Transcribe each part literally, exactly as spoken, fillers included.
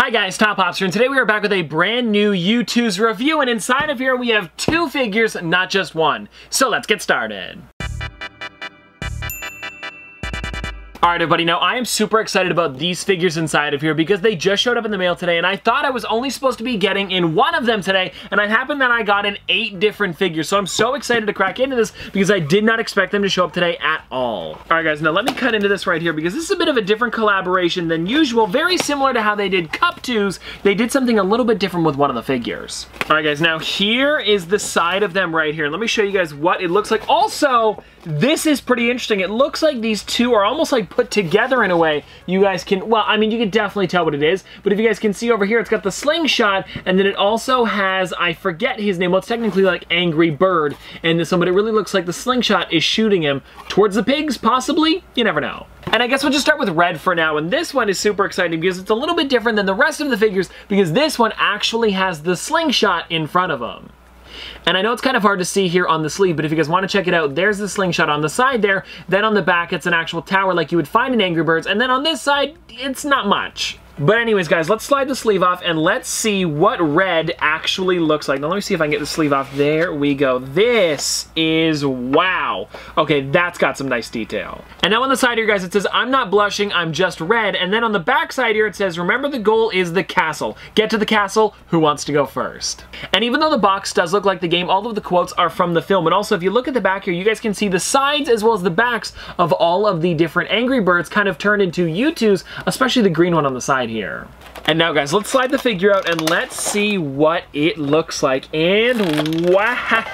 Hi guys, Tom Pops here, and today we are back with a brand new Youtooz review, and inside of here we have two figures, not just one. So let's get started. Alright everybody, now I am super excited about these figures inside of here because they just showed up in the mail today, and I thought I was only supposed to be getting in one of them today, and it happened that I got in eight different figures. So I'm so excited to crack into this because I did not expect them to show up today at all. Alright guys, now let me cut into this right here because this is a bit of a different collaboration than usual, very similar to how they did Cup Twos. They did something a little bit different with one of the figures. Alright guys, now here is the side of them right here, and let me show you guys what it looks like. Also, this is pretty interesting. It looks like these two are almost like put together in a way. You guys can, well, I mean, you can definitely tell what it is, but if you guys can see over here, it's got the slingshot, and then it also has, I forget his name, well, it's technically like Angry Bird, and this one, but it really looks like the slingshot is shooting him towards the pigs, possibly? You never know. And I guess we'll just start with red for now, and this one is super exciting because it's a little bit different than the rest of the figures, because this one actually has the slingshot in front of him. And I know it's kind of hard to see here on the sleeve, but if you guys want to check it out, there's the slingshot on the side there. Then on the back, it's an actual tower like you would find in Angry Birds. And then on this side, it's not much. But anyways, guys, let's slide the sleeve off and let's see what red actually looks like. Now, let me see if I can get the sleeve off. There we go. This is wow. Okay, that's got some nice detail. And now on the side here, guys, it says, I'm not blushing, I'm just red. And then on the back side here, it says, remember the goal is the castle. Get to the castle, who wants to go first? And even though the box does look like the game, all of the quotes are from the film. And also, if you look at the back here, you guys can see the sides as well as the backs of all of the different Angry Birds kind of turned into Youtooz, especially the green one on the side here. And now guys, let's slide the figure out and let's see what it looks like. And wow!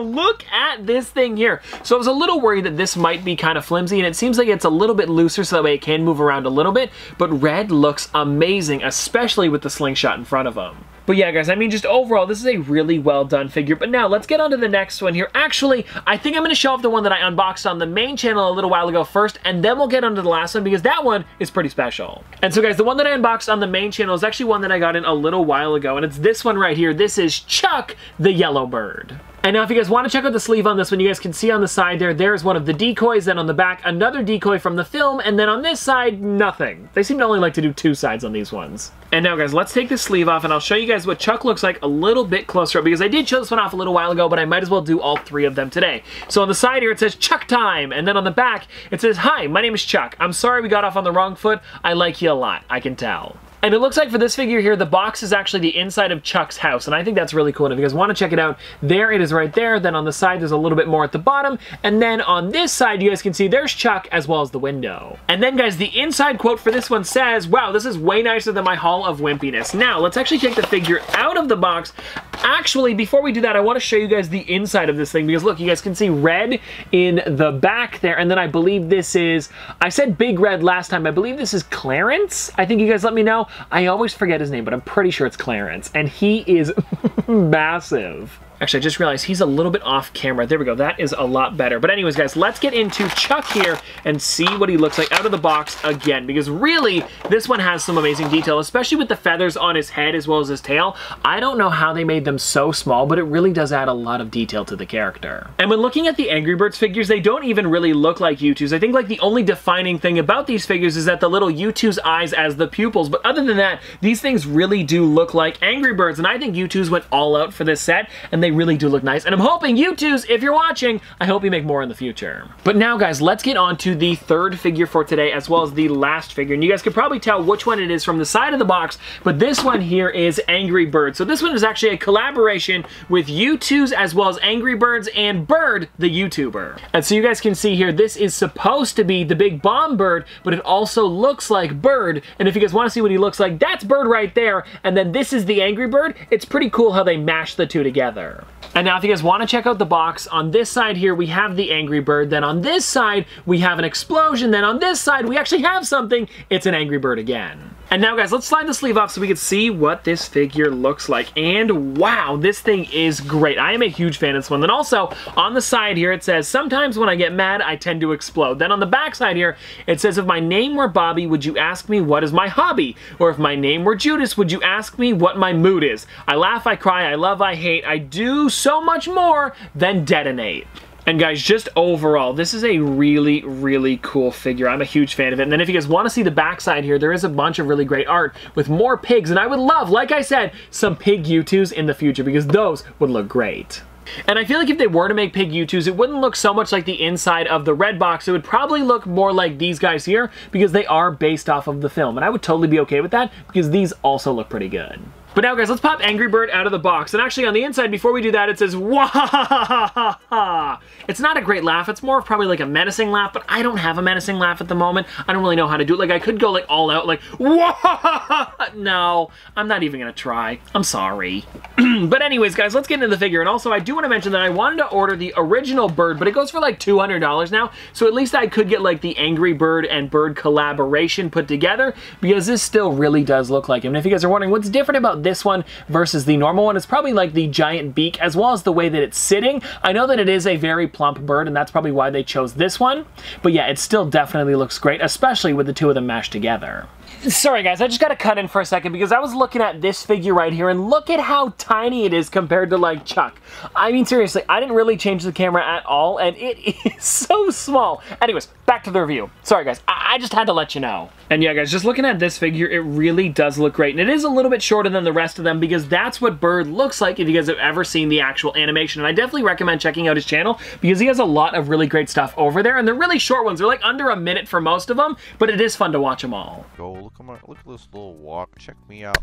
Look at this thing here. So I was a little worried that this might be kind of flimsy, and it seems like it's a little bit looser so that way it can move around a little bit, but red looks amazing, especially with the slingshot in front of him. But yeah guys, I mean just overall, this is a really well done figure. But now let's get on to the next one here. Actually, I think I'm gonna show off the one that I unboxed on the main channel a little while ago first, and then we'll get on to the last one because that one is pretty special. And so guys, the one that I unboxed on the main channel is actually one that I got in a little while ago, and it's this one right here. This is Chuck the Yellow Bird. And now if you guys want to check out the sleeve on this one, you guys can see on the side there, there's one of the decoys, then on the back, another decoy from the film, and then on this side, nothing. They seem to only like to do two sides on these ones. And now guys, let's take this sleeve off and I'll show you guys what Chuck looks like a little bit closer up, because I did show this one off a little while ago, but I might as well do all three of them today. So on the side here, it says Chuck time, and then on the back, it says, hi, my name is Chuck. I'm sorry we got off on the wrong foot. I like you a lot, I can tell. And it looks like for this figure here, the box is actually the inside of Chuck's house, and I think that's really cool. And if you guys want to check it out, there it is right there. Then on the side, there's a little bit more at the bottom. And then on this side, you guys can see there's Chuck as well as the window. And then guys, the inside quote for this one says, wow, this is way nicer than my Hall of Wimpiness. Now, let's actually take the figure out of the box. Actually, before we do that, I want to show you guys the inside of this thing, because look, you guys can see red in the back there. And then I believe this is, I said Big Red last time. I believe this is Clarence. I think you guys let me know. I always forget his name, but I'm pretty sure it's Clarence, and he is massive. Actually, I just realized he's a little bit off camera. There we go, that is a lot better. But anyways, guys, let's get into Chuck here and see what he looks like out of the box again, because really, this one has some amazing detail, especially with the feathers on his head as well as his tail. I don't know how they made them so small, but it really does add a lot of detail to the character. And when looking at the Angry Birds figures, they don't even really look like Youtooz. I think like the only defining thing about these figures is that the little Youtooz eyes as the pupils, but other than that, these things really do look like Angry Birds, and I think Youtooz went all out for this set, and they really do look nice. And I'm hoping Youtooz, if you're watching, I hope you make more in the future. But now guys, let's get on to the third figure for today as well as the last figure. And you guys can probably tell which one it is from the side of the box, but this one here is Angry Birds. So this one is actually a collaboration with Youtooz as well as Angry Birds and Bird, the YouTuber. And so you guys can see here, this is supposed to be the big bomb bird, but it also looks like Bird. And if you guys want to see what he looks like, that's Bird right there. And then this is the Angry Bird. It's pretty cool how they mash the two together. And now if you guys want to check out the box, on this side here we have the Angry Bird, then on this side we have an explosion, then on this side we actually have something, it's an Angry Bird again. And now guys, let's slide the sleeve off so we can see what this figure looks like. And wow, this thing is great. I am a huge fan of this one. Then also, on the side here it says, sometimes when I get mad, I tend to explode. Then on the back side here, it says, if my name were Bobby, would you ask me what is my hobby? Or if my name were Judas, would you ask me what my mood is? I laugh, I cry, I love, I hate, I do so much more than detonate. And guys, just overall, this is a really, really cool figure. I'm a huge fan of it. And then if you guys want to see the backside here, there is a bunch of really great art with more pigs. And I would love, like I said, some pig Youtooz in the future because those would look great. And I feel like if they were to make pig Youtooz, it wouldn't look so much like the inside of the red box. It would probably look more like these guys here because they are based off of the film. And I would totally be okay with that because these also look pretty good. But now, guys, let's pop Angry Bird out of the box. And actually, on the inside, before we do that, it says, "Wah-ha-ha-ha-ha-ha." It's not a great laugh. It's more of probably like a menacing laugh, but I don't have a menacing laugh at the moment. I don't really know how to do it. Like, I could go, like, all out, like, "Wah-ha-ha-ha-ha." No, I'm not even going to try. I'm sorry. But anyways, guys, let's get into the figure. And also, I do want to mention that I wanted to order the original Bird, but it goes for, like, two hundred dollars now. So at least I could get, like, the Angry Bird and Bird collaboration put together, because this still really does look like him. And if you guys are wondering what's different about this one versus the normal one, is probably like the giant beak as well as the way that it's sitting. I know that it is a very plump bird, and that's probably why they chose this one. But yeah, it still definitely looks great, especially with the two of them mashed together. Sorry guys, I just gotta cut in for a second because I was looking at this figure right here, and look at how tiny it is compared to like Chuck. I mean, seriously, I didn't really change the camera at all, and it is so small. Anyways, back to the review. Sorry guys, I, I just had to let you know. And yeah guys, just looking at this figure, it really does look great. And it is a little bit shorter than the rest of them because that's what Bird looks like if you guys have ever seen the actual animation. And I definitely recommend checking out his channel because he has a lot of really great stuff over there. And they're really short ones. They're like under a minute for most of them, but it is fun to watch them all. Go look. Come on, look at this little walk. Check me out.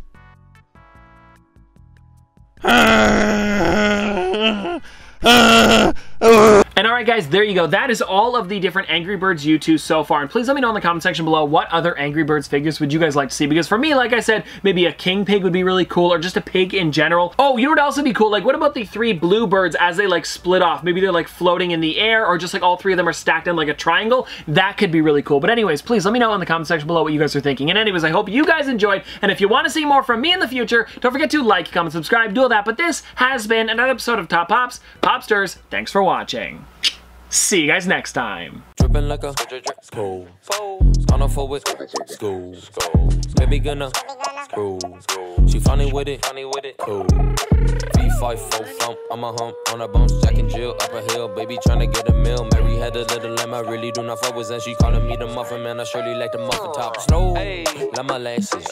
And all right, guys, there you go. That is all of the different Angry Birds Youtooz so far. And please let me know in the comment section below what other Angry Birds figures would you guys like to see. Because for me, like I said, maybe a king pig would be really cool, or just a pig in general. Oh, you know what else would be cool? Like, what about the three blue birds as they, like, split off? Maybe they're, like, floating in the air, or just, like, all three of them are stacked in, like, a triangle. That could be really cool. But anyways, please let me know in the comment section below what you guys are thinking. And anyways, I hope you guys enjoyed. And if you want to see more from me in the future, don't forget to like, comment, subscribe, do all that. But this has been another episode of Top Pops. Popsters, thanks for watching. See you guys next time. Drippin' like a school. On a forward school. Baby gonna school. She funny with it. Funny with it. Cool. three five four thump. I'm a hump on a bounce. Jack and Jill up a hill. Baby tryna get a meal. Mary had a little lamb. I really do not fuck with that. She calling me the muffin man. I surely like the muffin top. Slow. Like my lashes.